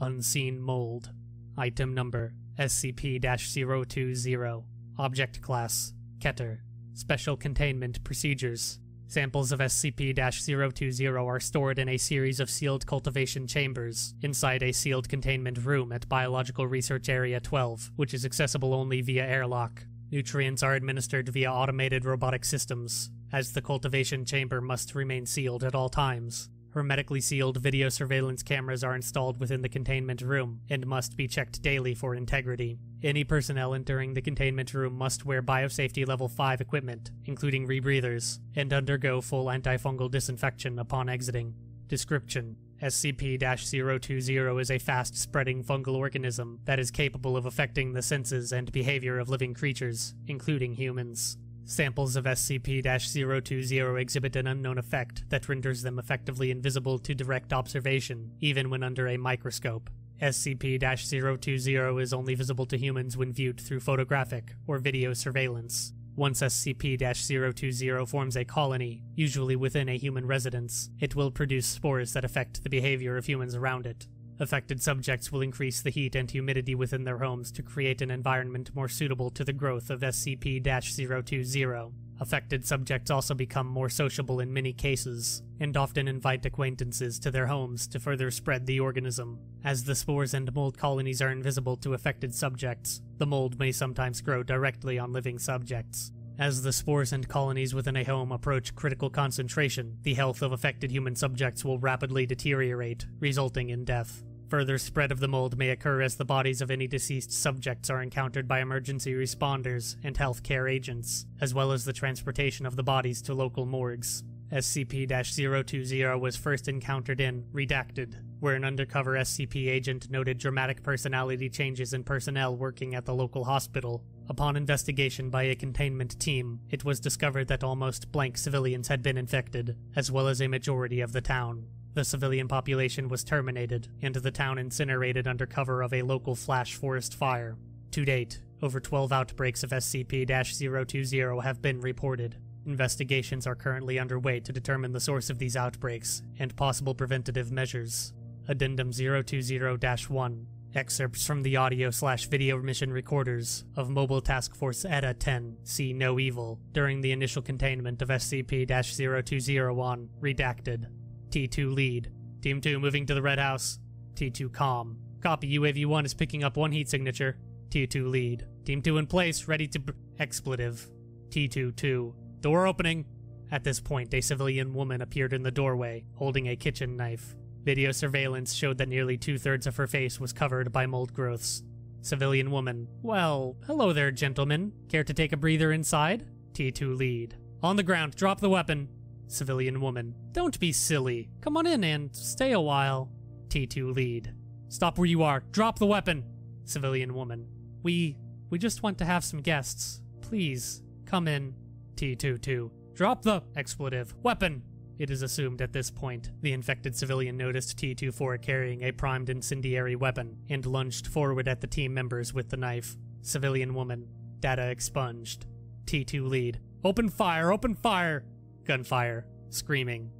Unseen Mold. Item Number SCP-020. Object Class Keter. Special Containment Procedures. Samples of SCP-020 are stored in a series of sealed cultivation chambers inside a sealed containment room at Biological Research Area 12, which is accessible only via airlock. Nutrients are administered via automated robotic systems, as the cultivation chamber must remain sealed at all times. Hermetically sealed video surveillance cameras are installed within the containment room and must be checked daily for integrity. Any personnel entering the containment room must wear Biosafety Level 5 equipment, including rebreathers, and undergo full antifungal disinfection upon exiting. Description: SCP-020 is a fast-spreading fungal organism that is capable of affecting the senses and behavior of living creatures, including humans. Samples of SCP-020 exhibit an unknown effect that renders them effectively invisible to direct observation, even when under a microscope. SCP-020 is only visible to humans when viewed through photographic or video surveillance. Once SCP-020 forms a colony, usually within a human residence, it will produce spores that affect the behavior of humans around it. Affected subjects will increase the heat and humidity within their homes to create an environment more suitable to the growth of SCP-020. Affected subjects also become more sociable in many cases, and often invite acquaintances to their homes to further spread the organism. As the spores and mold colonies are invisible to affected subjects, the mold may sometimes grow directly on living subjects. As the spores and colonies within a home approach critical concentration, the health of affected human subjects will rapidly deteriorate, resulting in death. Further spread of the mold may occur as the bodies of any deceased subjects are encountered by emergency responders and healthcare agents, as well as the transportation of the bodies to local morgues. SCP-020 was first encountered in Redacted, where an undercover SCP agent noted dramatic personality changes in personnel working at the local hospital. Upon investigation by a containment team, it was discovered that almost blank civilians had been infected, as well as a majority of the town. The civilian population was terminated, and the town incinerated under cover of a local flash forest fire. To date, over 12 outbreaks of SCP-020 have been reported. Investigations are currently underway to determine the source of these outbreaks, and possible preventative measures. Addendum 020-1. Excerpts from the audio/video mission recorders of Mobile Task Force ETA-10 See No Evil during the initial containment of SCP-020 on Redacted. T2 lead. Team 2 moving to the Red House. T2 calm. Copy, UAV-1 is picking up one heat signature. T2 lead. Team 2 in place, ready to expletive. T2-2. Door opening. At this point, a civilian woman appeared in the doorway, holding a kitchen knife. Video surveillance showed that nearly 2/3 of her face was covered by mold growths. Civilian woman. Well, hello there, gentlemen. Care to take a breather inside? T2 lead. On the ground, drop the weapon. Civilian woman. Don't be silly. Come on in and stay a while. T2 lead. Stop where you are. Drop the weapon. Civilian woman. We just want to have some guests. Please, come in. T22. Drop the expletive weapon. It is assumed at this point the infected civilian noticed T24 carrying a primed incendiary weapon and lunged forward at the team members with the knife. Civilian woman. Data expunged. T2 lead. Open fire! Open fire! Gunfire. Screaming.